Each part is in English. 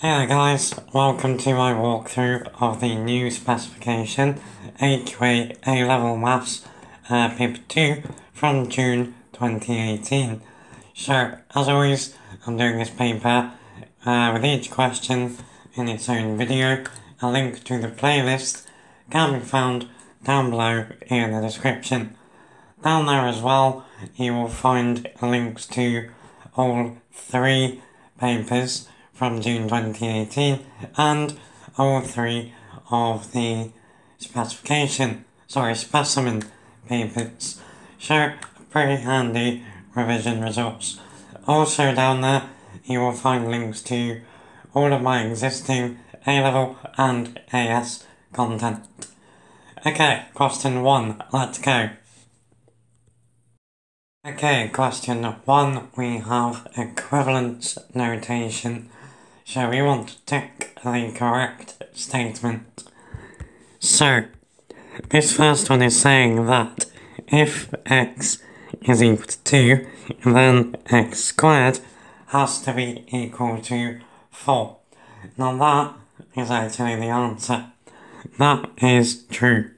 Hey guys, welcome to my walkthrough of the new specification AQA A-Level Maths Paper 2 from June 2018. So, as always, I'm doing this paper with each question in its own video. A link to the playlist can be found down below in the description. Down there as well, you will find links to all three papers from June 2018 and all three of the specimen papers. So, a pretty handy revision resource. Also down there you will find links to all of my existing A-Level and AS content. Okay, question 1, let's go. Okay, question 1, we have equivalence notation. So we want to tick the correct statement. So, this first one is saying that if x is equal to 2, then x squared has to be equal to 4. Now that is actually the answer. That is true.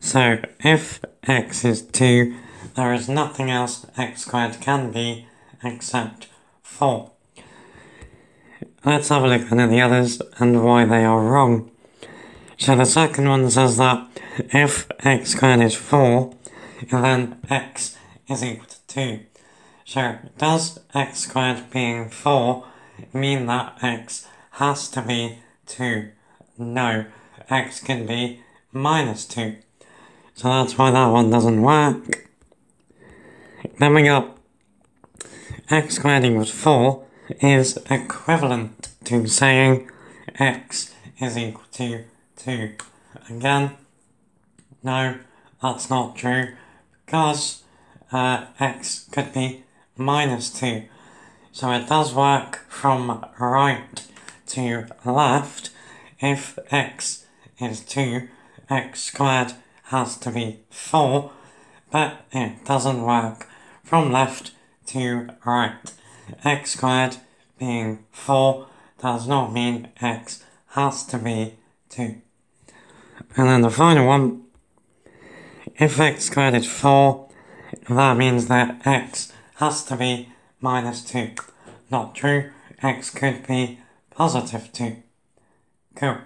So, if x is 2, there is nothing else x squared can be except 4. Let's have a look then at the others and why they are wrong. So the second one says that if x squared is 4, then x is equal to 2. So does x squared being 4 mean that x has to be 2? No, x can be minus 2. So that's why that one doesn't work. Then we got x squared equals 4 is equivalent to saying x is equal to 2. Again, no, that's not true, because x could be minus 2. So it does work from right to left. If x is 2, x squared has to be 4, but it doesn't work from left to right. X squared being 4 does not mean x has to be 2. And then the final one, if x squared is 4, that means that x has to be minus 2. Not true, x could be positive 2. Cool.